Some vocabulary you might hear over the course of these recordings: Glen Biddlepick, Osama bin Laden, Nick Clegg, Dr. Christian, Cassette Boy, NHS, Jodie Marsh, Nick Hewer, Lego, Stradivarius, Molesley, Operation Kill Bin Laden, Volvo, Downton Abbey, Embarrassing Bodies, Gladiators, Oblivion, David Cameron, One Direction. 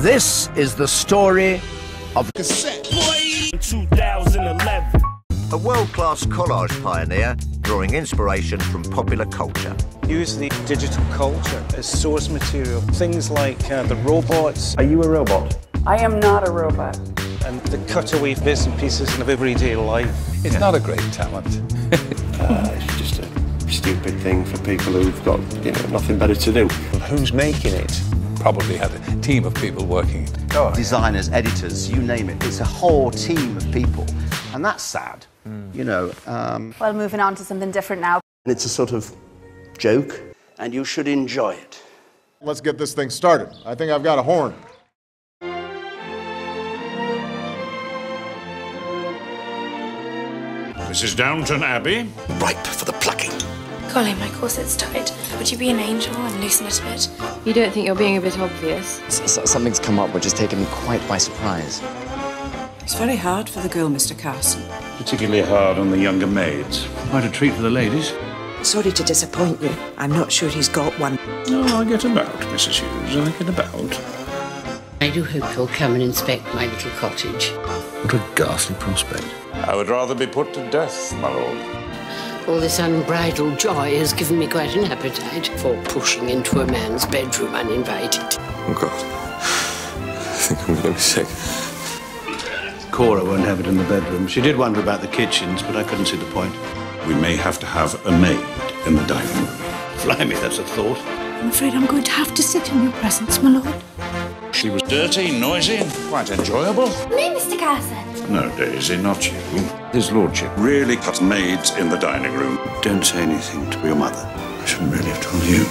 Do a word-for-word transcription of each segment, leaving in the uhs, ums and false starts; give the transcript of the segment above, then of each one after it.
This is the story of Cassette Boy. twenty eleven. A world-class collage pioneer drawing inspiration from popular culture. Use the digital culture as source material. Things like uh, the robots. Are you a robot? I am not a robot. And the cutaway bits and pieces of everyday life. It's yeah. not a great talent. uh, it's just a stupid thing for people who've got, you know, nothing better to do. Well, who's making it? Probably had a team of people working. Oh, designers, yeah. editors, you name it. It's a whole team of people. And that's sad, mm. you know. Um... Well, moving on to something different now. It's a sort of joke, and you should enjoy it. Let's get this thing started. I think I've got a horn. This is Downton Abbey. Ripe for the plucking. Golly, my corset's tight. Would you be an angel and loosen it a bit? You don't think you're being a bit obvious? So, something's come up which has taken me quite by surprise. It's very hard for the girl, Mister Carson. Particularly hard on the younger maids. Quite a treat for the ladies. Sorry to disappoint you. I'm not sure he's got one. No, I get about, Missus Hughes. I get about. I do hope you'll come and inspect my little cottage. What a ghastly prospect. I would rather be put to death, my lord. All this unbridled joy has given me quite an appetite for pushing into a man's bedroom uninvited. Oh, God. I think I'm going to be sick. Cora won't have it in the bedroom. She did wonder about the kitchens, but I couldn't see the point. We may have to have a maid in the dining room. Fly me, that's a thought. I'm afraid I'm going to have to sit in your presence, my lord. She was dirty, noisy, and quite enjoyable. No, Mister Carson. No, Daisy, not you. His lordship really cut maids in the dining room. Don't say anything to your mother. I shouldn't really have told you.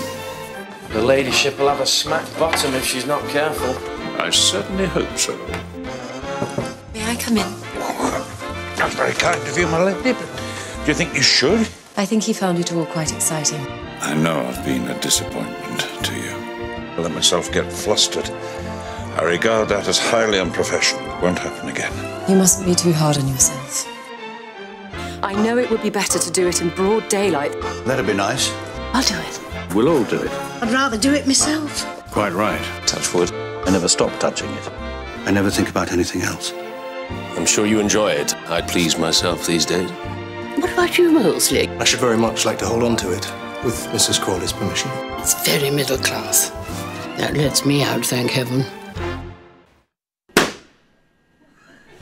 Her ladyship will have a smack bottom if she's not careful. I certainly hope so. May I come in? Oh, that's very kind of you, my lady, but do you think you should? I think he found it all quite exciting. I know I've been a disappointment to you. I let myself get flustered. I regard that as highly unprofessional. It won't happen again. You mustn't be too hard on yourself. I know it would be better to do it in broad daylight. That'd be nice. I'll do it. We'll all do it. I'd rather do it myself. Quite right. Touch wood. I never stop touching it. I never think about anything else. I'm sure you enjoy it. I please myself these days. What about you, Molesley? I should very much like to hold on to it, with Missus Crawley's permission. It's very middle class. That lets me out, thank heaven.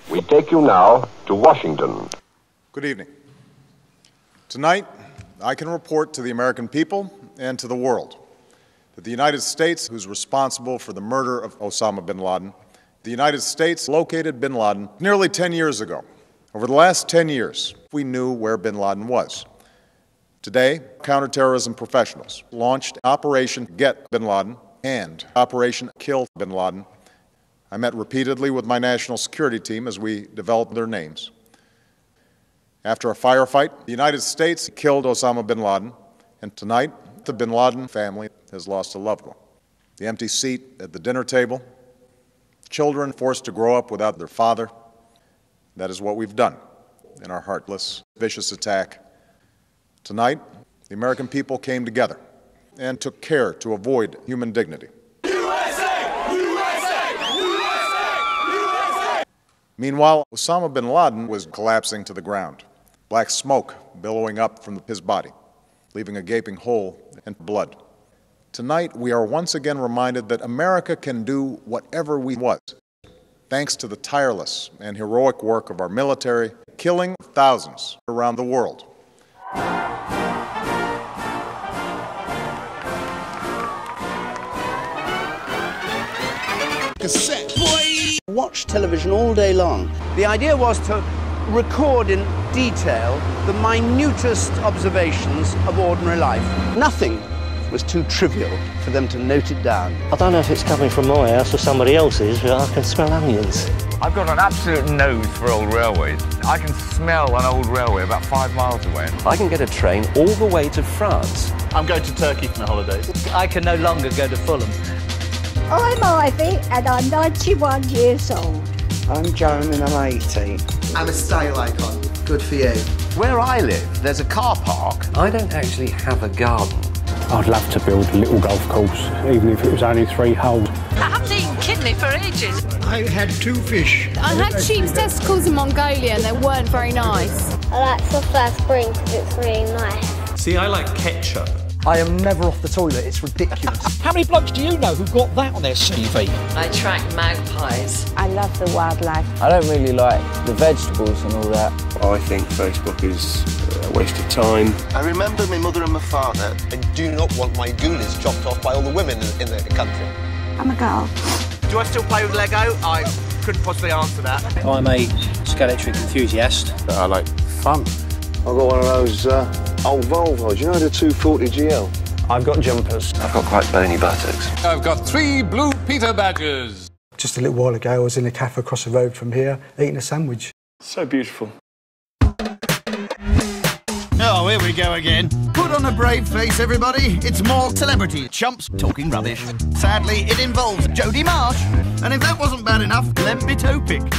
We take you now to Washington. Good evening. Tonight, I can report to the American people and to the world that the United States, who's responsible for the murder of Osama bin Laden, the United States located bin Laden nearly ten years ago. Over the last ten years, we knew where bin Laden was. Today, counterterrorism professionals launched Operation Get Bin Laden and Operation Kill Bin Laden. I met repeatedly with my national security team as we developed their names. After a firefight, the United States killed Osama bin Laden, and tonight, the bin Laden family has lost a loved one. The empty seat at the dinner table, children forced to grow up without their father. That is what we've done in our heartless, vicious attack. Tonight, the American people came together and took care to avoid human dignity. Meanwhile, Osama bin Laden was collapsing to the ground, black smoke billowing up from his body, leaving a gaping hole and blood. Tonight, we are once again reminded that America can do whatever we want. Thanks to the tireless and heroic work of our military, killing thousands around the world. Cassette Boy! Watch television all day long. The idea was to record in detail the minutest observations of ordinary life. Nothing was too trivial for them to note it down. I don't know if it's coming from my house or somebody else's, but I can smell onions. I've got an absolute nose for old railways. I can smell an old railway about five miles away. I can get a train all the way to France. I'm going to Turkey for my holidays. I can no longer go to Fulham. I'm Ivy and I'm ninety-one years old. I'm Joan and I'm eighteen. I'm a style icon. Good for you. Where I live, there's a car park. I don't actually have a garden. I'd love to build a little golf course, even if it was only three holes. I haven't eaten isn't it, for ages? I had two fish. I had sheep's testicles in Mongolia and they weren't very nice. I like soft-ass spring because it's really nice. See, I like ketchup. I am never off the toilet, it's ridiculous. How many blokes do you know who've got that on their C V? I track magpies. I love the wildlife. I don't really like the vegetables and all that. I think Facebook is a waste of time. I remember my mother and my father. I do not want my goolies chopped off by all the women in the country. I'm a girl. Do I still play with Lego? I couldn't possibly answer that. I'm a skeletric enthusiast. I like fun. I've got one of those... Uh, old Volvos, you know, the two forty G L. I've got jumpers. I've got quite bony buttocks. I've got three blue Peter badges. Just a little while ago, I was in a cafe across the road from here, eating a sandwich. So beautiful. Oh, here we go again. Put on a brave face, everybody. It's more celebrity chumps talking rubbish. Sadly, it involves Jodie Marsh. And if that wasn't bad enough, Glen Biddlepick.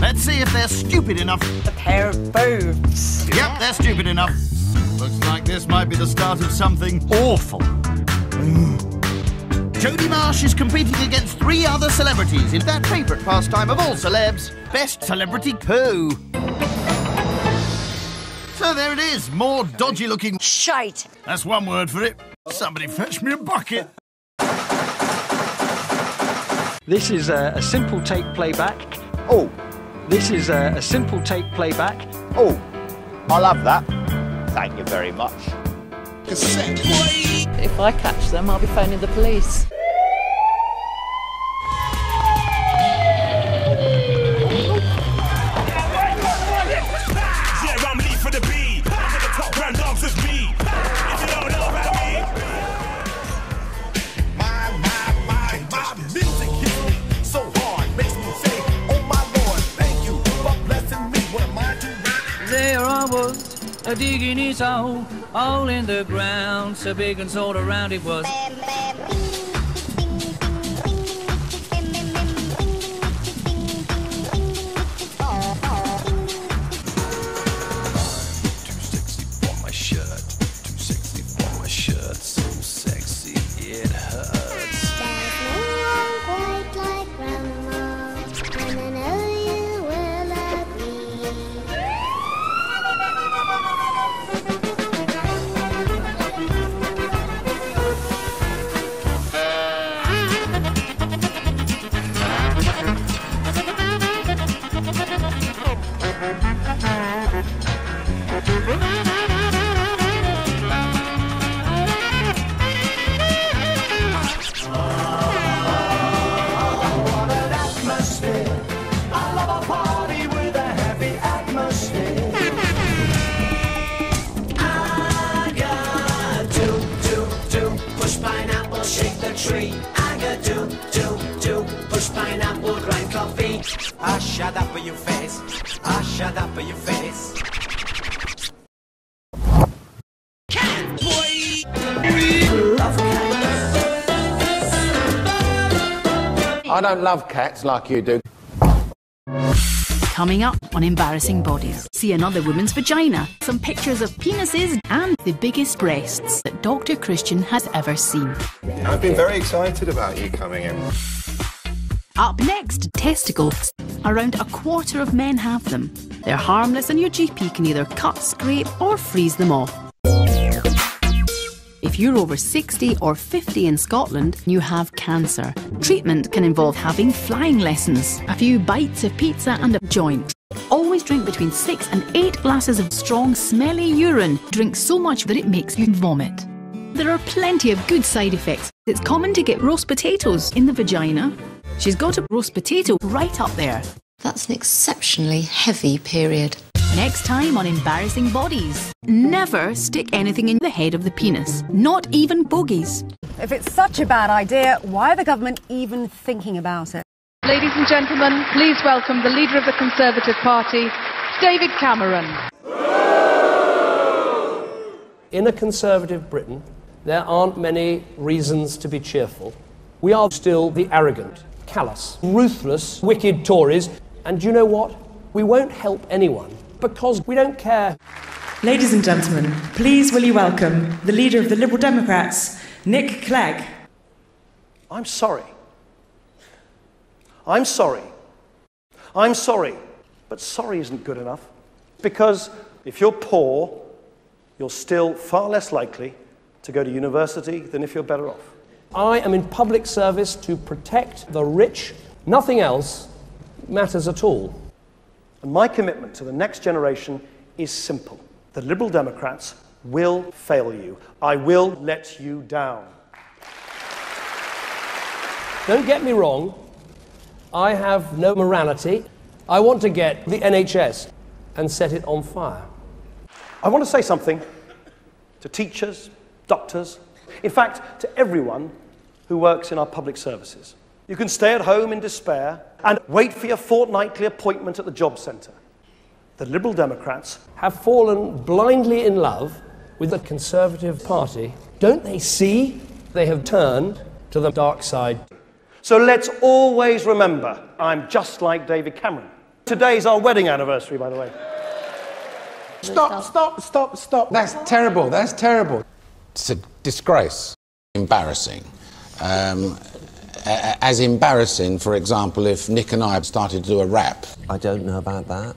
Let's see if they're stupid enough. A pair of boobs. Yep, they're stupid enough. Looks like this might be the start of something awful. Jodie Marsh is competing against three other celebrities in that favourite pastime of all celebs, Best Celebrity Poo. So there it is, more dodgy-looking shite. That's one word for it. Somebody fetch me a bucket. This is a, a simple take playback. Oh. This is a, a simple take playback. Oh, I love that. Thank you very much. Cassette Boy! If I catch them, I'll be phoning the police. A digging his hole, hole in the ground, so big and sort of round it was. Too sexy for my shirt, too sexy for my shirt, so sexy it hurts. There's no one quite like Grandma, and I know you will agree. I shut up for your face. I shut up for your face. Cat boy. Love cats. I don't love cats like you do. Coming up on Embarrassing Bodies, see another woman's vagina, some pictures of penises and the biggest breasts that Doctor Christian has ever seen. I've been very excited about you coming in. Up next, testicles. Around a quarter of men have them. They're harmless and your G P can either cut, scrape or freeze them off. If you're over sixty or fifty in Scotland, you have cancer. Treatment can involve having flying lessons, a few bites of pizza and a joint. Always drink between six and eight glasses of strong, smelly urine. Drink so much that it makes you vomit. There are plenty of good side effects. It's common to get roast potatoes in the vagina. She's got a roast potato right up there. That's an exceptionally heavy period. Next time on Embarrassing Bodies. Never stick anything in the head of the penis. Not even bogies. If it's such a bad idea, why are the government even thinking about it? Ladies and gentlemen, please welcome the leader of the Conservative Party, David Cameron. In a Conservative Britain, there aren't many reasons to be cheerful. We are still the arrogant, callous, ruthless, wicked Tories. And you know what? We won't help anyone because we don't care. Ladies and gentlemen, please will you welcome the leader of the Liberal Democrats, Nick Clegg. I'm sorry. I'm sorry. I'm sorry. But sorry isn't good enough. Because if you're poor, you're still far less likely to go to university than if you're better off. I am in public service to protect the rich. Nothing else matters at all. And my commitment to the next generation is simple. The Liberal Democrats will fail you. I will let you down. Don't get me wrong. I have no morality. I want to get the N H S and set it on fire. I want to say something to teachers, doctors, in fact, to everyone who works in our public services. You can stay at home in despair and wait for your fortnightly appointment at the job centre. The Liberal Democrats have fallen blindly in love with the Conservative Party. Don't they see they have turned to the dark side? So let's always remember, I'm just like David Cameron. Today's our wedding anniversary, by the way. Stop, stop, stop, stop. That's terrible, that's terrible. It's a disgrace. Embarrassing. Um, as embarrassing, for example, if Nick and I had started to do a rap. I don't know about that.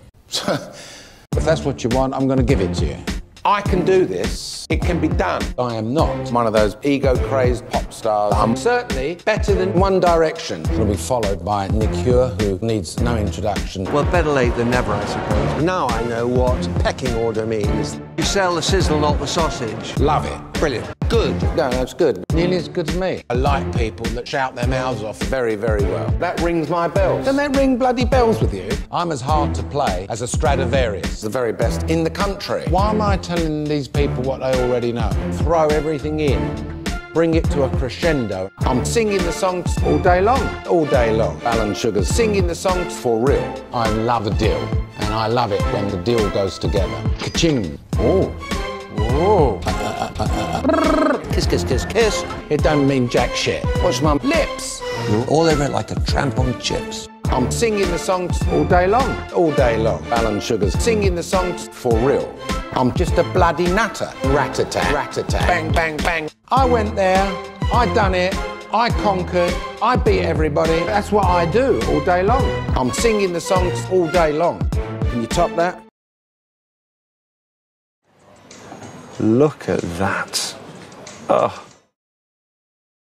If that's what you want, I'm going to give it to you. I can do this. It can be done. I am not one of those ego-crazed pop stars. I'm certainly better than One Direction. It'll be followed by Nick Hewer, who needs no introduction. Well, better late than never, I suppose. Now I know what pecking order means. You sell the sizzle, not the sausage. Love it. Brilliant. Good. No, that's good. Nearly as good as me. I like people that shout their mouths off very, very well. That rings my bells. Don't that ring bloody bells with you? I'm as hard to play as a Stradivarius, the very best in the country. Why am I telling these people what they already know? Throw everything in. Bring it to a crescendo. I'm singing the songs all day long. All day long. Alan Sugar's singing the songs for real. I love a deal, and I love it when the deal goes together. Ka-ching. Oh. Oh. Uh, uh, uh, uh, uh. Kiss, kiss, kiss, kiss. It don't mean jack shit. Watch my lips. You're all over it like a tramp on chips. I'm singing the songs all day long. All day long. Alan Sugar's singing the songs for real. I'm just a bloody nutter. Rat-a-tat. Rat-a-tat. Bang, bang, bang. I went there. I done it. I conquered. I beat everybody. That's what I do all day long. I'm singing the songs all day long. Can you top that? Look at that. Oh.